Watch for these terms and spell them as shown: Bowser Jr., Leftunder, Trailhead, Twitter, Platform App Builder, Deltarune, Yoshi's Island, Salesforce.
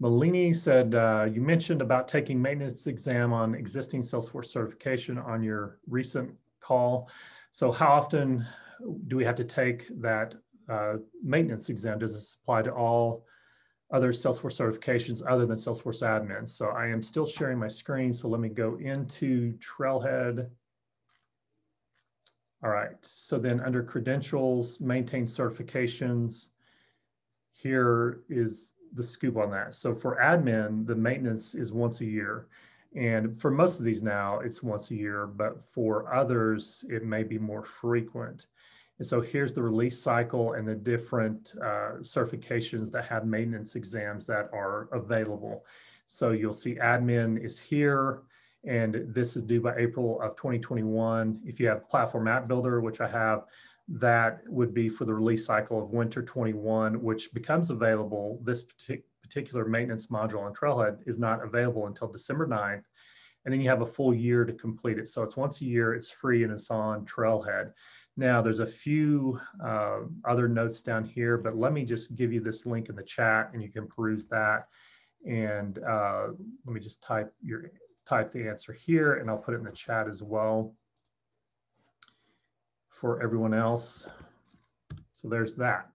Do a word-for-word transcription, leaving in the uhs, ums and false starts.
Malini said, uh, you mentioned about taking maintenance exam on existing Salesforce certification on your recent call. So how often do we have to take that uh, maintenance exam? Does this apply to all other Salesforce certifications other than Salesforce admin? So I am still sharing my screen. So let me go into Trailhead. All right, so then under credentials, maintain certifications, here is the scoop on that. So for admin, the maintenance is once a year. And for most of these now, it's once a year, but for others, it may be more frequent. And so here's the release cycle and the different uh, certifications that have maintenance exams that are available. So you'll see admin is here, and this is due by April of twenty twenty-one. If you have Platform App Builder, which I have, that would be for the release cycle of winter twenty-one, which becomes available. This partic particular maintenance module on Trailhead is not available until December ninth. And then you have a full year to complete it. So it's once a year, it's free, and it's on Trailhead. Now there's a few uh, other notes down here, but let me just give you this link in the chat and you can peruse that. And uh, let me just type your type the answer here, and I'll put it in the chat as well for everyone else. So there's that.